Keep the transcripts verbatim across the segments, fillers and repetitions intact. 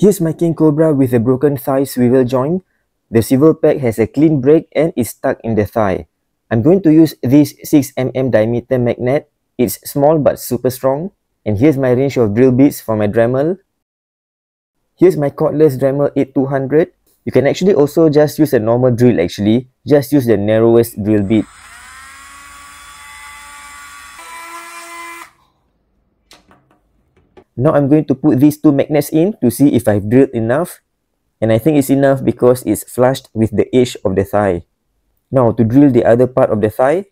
Here's my King Cobra with a broken thigh swivel joint. The swivel peg has a clean break and is stuck in the thigh. I'm going to use this six millimeter diameter magnet. It's small but super strong. And here's my range of drill bits for my Dremel. Here's my cordless Dremel eighty-two hundred. You can actually also just use a normal drill actually. Just use the narrowest drill bit. Now I'm going to put these two magnets in to see if I've drilled enough. And I think it's enough because it's flushed with the edge of the thigh. Now to drill the other part of the thigh.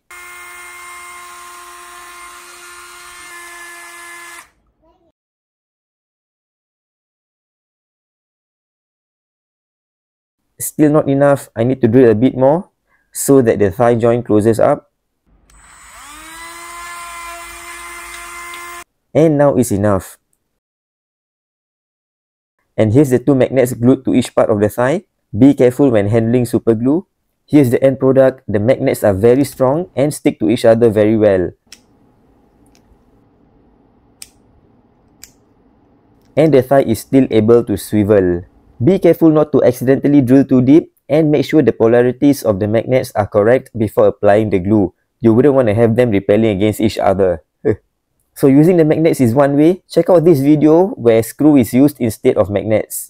Still not enough, I need to drill a bit more so that the thigh joint closes up. And now it's enough. And here's the two magnets glued to each part of the thigh. Be careful when handling super glue. Here's the end product. The magnets are very strong and stick to each other very well. And the thigh is still able to swivel. Be careful not to accidentally drill too deep and make sure the polarities of the magnets are correct before applying the glue. You wouldn't want to have them repelling against each other. So using the magnets is one way. Check out this video where screw is used instead of magnets.